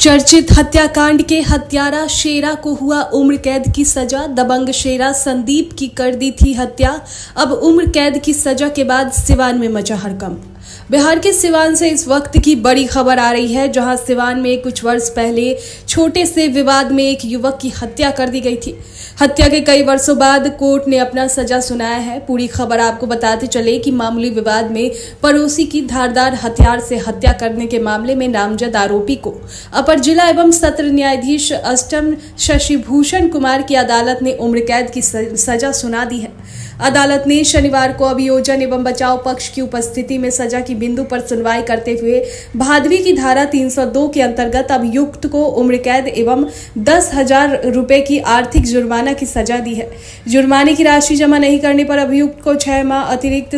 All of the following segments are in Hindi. चर्चित हत्याकांड के हत्यारा शेरा को हुआ उम्र कैद की सजा। दबंग शेरा संदीप की कर दी थी हत्या, अब उम्र कैद की सजा के बाद सिवान में मचा हड़कंप। बिहार के सिवान से इस वक्त की बड़ी खबर आ रही है, जहां सिवान में कुछ वर्ष पहले छोटे से विवाद में एक युवक की हत्या कर दी गई थी। हत्या के कई वर्षों बाद कोर्ट ने अपना सजा सुनाया है। पूरी खबर आपको बताते चले कि मामूली विवाद में पड़ोसी की धारदार हथियार से हत्या करने के मामले में नामजद आरोपी को अपर जिला एवं सत्र न्यायाधीश अष्टम शशिभूषण कुमार की अदालत ने उम्र कैद की सजा सुना दी है। अदालत ने शनिवार को अभियोजन एवं बचाव पक्ष की उपस्थिति में सजा की बिंदु पर सुनवाई करते हुए भादवी की धारा 302 के अंतर्गत अभियुक्त को उम्र कैद एवं 10,000 रुपए की आर्थिक जुर्माना की सजा दी है। जुर्माने की राशि जमा नहीं करने पर अभियुक्त को 6 माह अतिरिक्त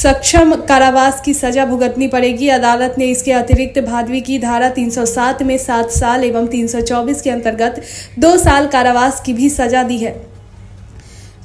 सक्षम कारावास की सजा भुगतनी पड़ेगी। अदालत ने इसके अतिरिक्त भादवी की धारा 307 में 7 साल एवं 324 के अंतर्गत 2 साल कारावास की भी सजा दी है।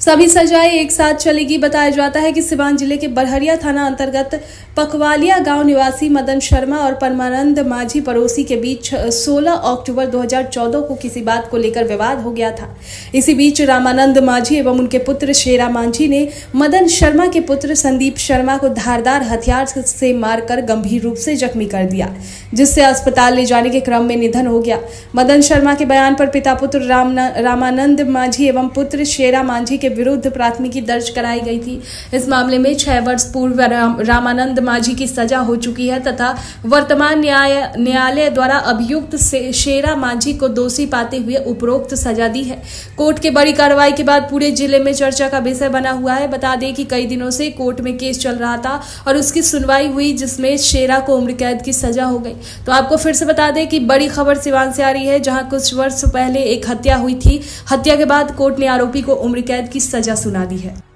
सभी सजाएं एक साथ चलेगी। बताया जाता है कि सिवान जिले के बरहरिया थाना अंतर्गत पकवालिया गांव निवासी मदन शर्मा और परमानंद मांझी पड़ोसी के बीच 16 अक्टूबर 2014 को किसी बात को लेकर विवाद हो गया था। इसी बीच रामानंद मांझी एवं उनके पुत्र शेरा मांझी ने मदन शर्मा के पुत्र संदीप शर्मा को धारदार हथियार से मारकर गंभीर रूप से जख्मी कर दिया, जिससे अस्पताल ले जाने के क्रम में निधन हो गया। मदन शर्मा के बयान पर पिता पुत्र रामानंद मांझी एवं पुत्र शेरा मांझी के विरुद्ध प्राथमिकी दर्ज कराई गई थी। इस मामले में 6 वर्ष पूर्व रामानंद मांझी की सजा हो चुकी है तथा वर्तमान न्यायालय द्वारा अभियुक्त शेरा मांझी को दोषी पाते हुए उपरोक्त सजा दी है। कोर्ट के बड़ी कार्रवाई के बाद पूरे जिले में चर्चा का विषय बना हुआ है। बता दें कि कई दिनों से कोर्ट में केस चल रहा था और उसकी सुनवाई हुई, जिसमें शेरा को उम्र कैद की सजा हो गई। तो आपको फिर से बता दें कि बड़ी खबर सिवान से आ रही है, जहां कुछ वर्ष पहले एक हत्या हुई थी। हत्या के बाद कोर्ट ने आरोपी को उम्र कैद की सजा सुना दी है।